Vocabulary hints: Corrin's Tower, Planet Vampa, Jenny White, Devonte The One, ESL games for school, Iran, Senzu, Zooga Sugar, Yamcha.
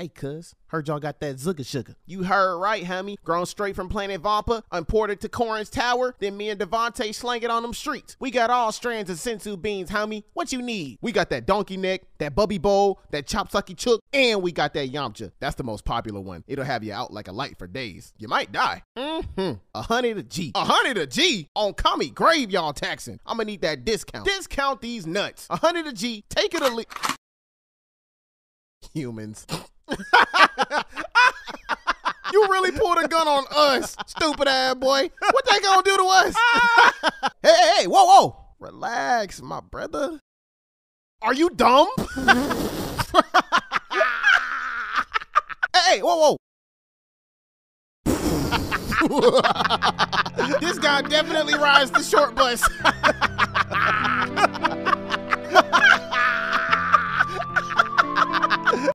Hey, cuz, heard y'all got that Zooga Sugar. You heard right, homie. Grown straight from Planet Vampa, imported to Corrin's Tower, then me and Devontae slang it on them streets. We got all strands of sensu beans, homie. What you need? We got that donkey neck, that bubby bowl, that chop sucky chook, and we got that Yamcha. That's the most popular one. It'll have you out like a light for days. You might die. $100 a G. $100 a G on commie graveyard taxing. I'ma need that discount. Discount these nuts. $100 a G. Take it a leak. Humans. You really pulled a gun on us, stupid ass boy. What they gonna do to us? Hey, whoa, whoa. Relax, my brother. Are you dumb? Hey, whoa, whoa. This guy definitely rides the short bus.